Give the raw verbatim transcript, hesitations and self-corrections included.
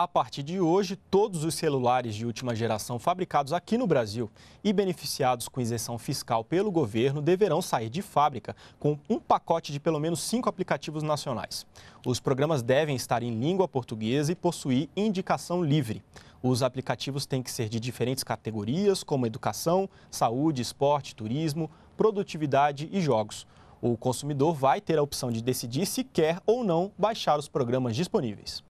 A partir de hoje, todos os celulares de última geração fabricados aqui no Brasil e beneficiados com isenção fiscal pelo governo deverão sair de fábrica com um pacote de pelo menos cinco aplicativos nacionais. Os programas devem estar em língua portuguesa e possuir indicação livre. Os aplicativos têm que ser de diferentes categorias, como educação, saúde, esporte, turismo, produtividade e jogos. O consumidor vai ter a opção de decidir se quer ou não baixar os programas disponíveis.